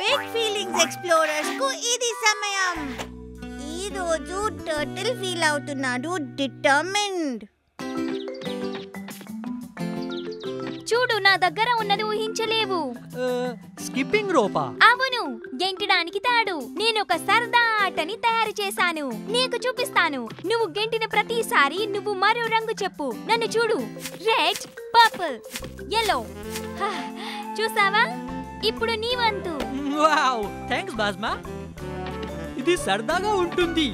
Big feelings explorers ku idi samayam. Ee roju turtle feel avutunnadu determined. చూడు నా దగ్గర ఉన్నది ఊహించలేవు. స్కిప్పింగ్ రోపా? అవును, గెంటడానికి తాడు. నేను ఒక సరదా ఆటని తయారు చేశాను, నీకు చూపిస్తాను. నువ్వు గెంటిన ప్రతిసారి నువ్వు మరో రంగు చెప్పు. నన్ను చూడు, రెడ్, పర్పుల్, yellow. చూసావా, ఇప్పుడు నీ వంతు. వావ్, థాంక్స్ బాస్మా, ఇది సరదాగా ఉంటుంది.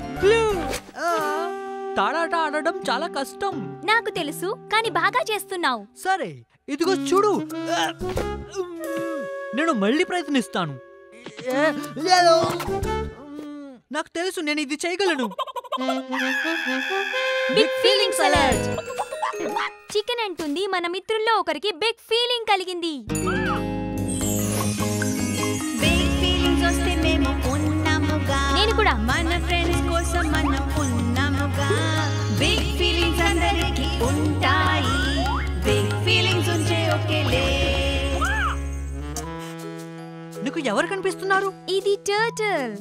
తాడాట ఆడడం చాలా కష్టం నాకు తెలుసు, కానీ బాగా చేస్తున్నావు. సరే ఇదిగో చూడు, నేను మళ్ళీ ప్రయత్నిస్తాను. నాకు తెలుసు నేను ఇది చేయగలను. Big feelings alert. చికెన్ అంటుంది మన మిత్రుల్లో ఒకరికి బిగ్ ఫీలింగ్ కలిగింది. బిగ్ ఫీలింగ్స్ వస్తే మేము ఉన్నాముగా. నేను కూడా మన ఫ్రెండ్స్ కోసం మనం ఉన్నాముగా. బిగ్ ఫీలింగ్స్ అందరికి ఉంటాయి. నీకు ఎవరు కనిపిస్తున్నారు? ఇది టర్టిల్.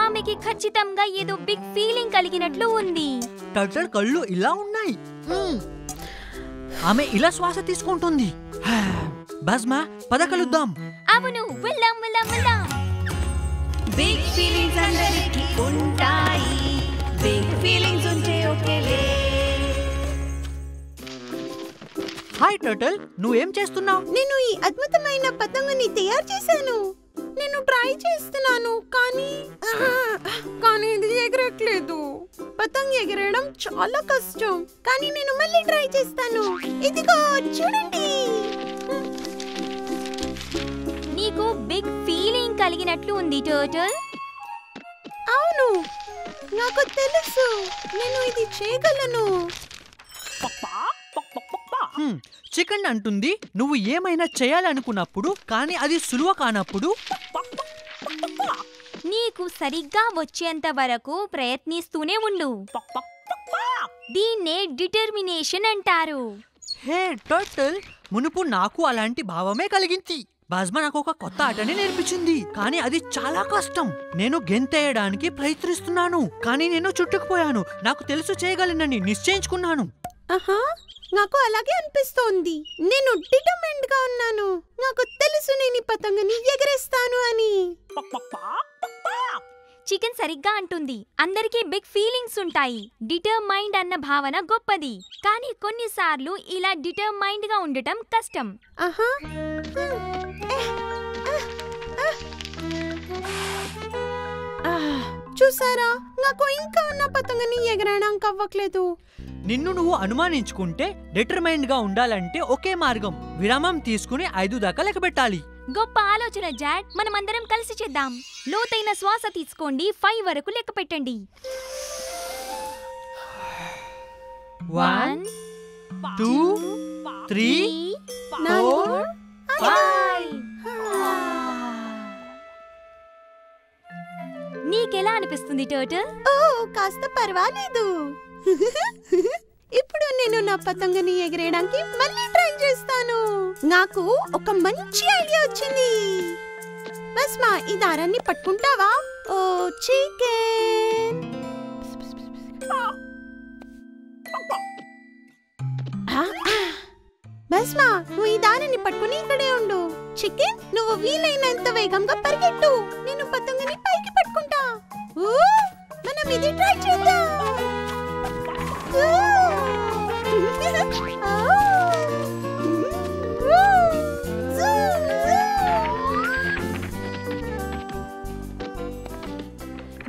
ఆమెకి ఖచ్చితంగా ఏదో బిగ్ ఫీలింగ్ కలిగినట్లు ఉంది. టర్టిల్ కళ్ళు ఇలా ఉన్నాయి. ఆమె ఇలా శ్వాస తీసుకుంటుంది. బాస్మా పద కలుద్దాం. అవును వెళ్దాం వెళ్దాం వెళ్దాం. బిగ్ ఫీలింగ్స్ అందరికి ఉంటాయి. బిగ్ ఫీలింగ్స్ ఉంటే ఒకేలే. హాయ్ టర్టిల్, నువ్వేం చేస్తున్నావు? నేను ఈ అద్భుతమైన పతంగుని తయారు చేశాను. నేను ట్రై చేస్తున్నాను కానీ ఇది ఎగరట్లేదు. పతంగ్ ఎగరడం చాలా కష్టం, కానీ నేను మళ్ళీ ట్రై చేస్తాను. ఇదిగో చూడండి. నీకు బిగ్ ఫీలింగ్ కలిగినట్లు ఉంది టర్టిల్. అవును నాకు తెలుసు, నేను ఇది చేయగలను. చికెన్ అంటుంది నువ్వు ఏమైనా చేయాలనుకున్నప్పుడు, కానీ అది సులువ కానప్పుడు నీకు సరిగ్గా వచ్చేంత వరకు ప్రయత్నిస్తూనే ఉండు. దీన్నే డిటర్మినేషన్ అంటారు. హే టర్టిల్, మునుపు నాకు అలాంటి భావమే కలిగింది. బాస్మా నాకు ఒక కొత్త ఆటని నేర్పించింది, కానీ అది చాలా కష్టం. నేను గెంతేయడానికి ప్రయత్నిస్తున్నాను, కానీ నేను చుట్టుకుపోయాను. నాకు తెలుసు చేయగలనని నిశ్చయించుకున్నాను. నాకు అలాగే అనిపిస్తోంది. నేను డిటర్మైన్డ్ గా ఉన్నాను. నాకు తెలుసు నేను ఈ పతంగుని ఎగరేస్తాను అని. చికెన్ సరిగ్గా అంటుంది అందరికీ బిగ్ ఫీలింగ్స్ ఉంటాయి. డిటర్మైన్డ్ అన్న భావన గొప్పది, కానీ కొన్నిసార్లు ఇలా డిటర్మైన్డ్ గా ఉండటం కష్టం. చూసారా, నాకు ఇంకా ఉన్న పతంగుని ఎగరడానికి అవ్వట్లేదు. నిన్ను నువ్వు అనుమానించుకుంటే డిటర్మైన్డ్ గా ఉండాలంటే ఒకే మార్గం, విరామం తీసుకుని 5 దాకా లెక్క పెట్టాలి. గొప్ప ఆలోచన జాడ్, మనమందరం కలిసి చేద్దాం. లోతైన శ్వాస తీసుకోండి, 5 వరకు లెక్క పెట్టండి. 1 2 3 4 5. నీకెలా అనిపిస్తుంది టర్టిల్? ఓ కాస్త పర్వాలేదు. ఇప్పుడు నేను నా పతంగుని ఎగరేయడానికి మళ్ళీ ట్రై చేస్తాను. నాకు ఒక మంచి ఐడియా వచ్చింది. బస్మా ఈ దారాన్ని పట్టుకుంటావా? ఓ చికెన్, బస్మా నువ్వు ఈ దారాన్ని పట్టుకుని ఇక్కడే ఉండు. చికెన్ నువ్వు వీలైనంత వేగంగా పరిగెట్టు, నేను పతంగుని పైకి పట్టుకుంటా. ఓ మనం ఇది ట్రై చేద్దాం.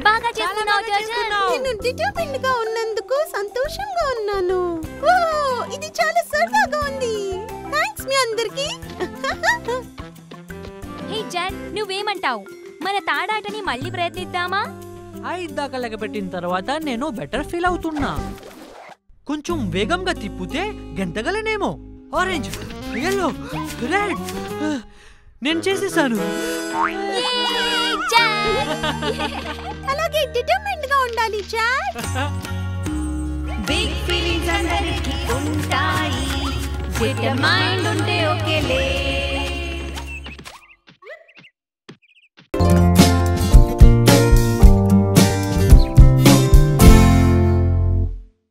బాగా చేస్తున్నావు జర్జర్. నేను డిటర్మైన్డ్ గా ఉన్నందుకు సంతోషంగా ఉన్నాను. ఓ ఇది చాలా సరదాగా ఉంది. థాంక్స్ మీ అందరికీ. హే జన్, నువ్వేమంటావు మన తాడాటని మళ్ళీ ప్రయత్నిద్దామా? 5 దాకా లెక్క పెట్టిన తర్వాత నేను బెటర్ ఫీల్ అవుతున్నా. కొంచెం వేగంగా తిప్పుతే గెంతగలనేమో. Orange, yellow, red. నేను చేసేసాను. అలాగే డిటర్మైన్డ్ గా ఉండాలి చాట్. బిగ్ ఫీలింగ్స్ అందరికీ ఉంటాయి. డిటర్మైన్డ్ ఉంటే ఓకేలే.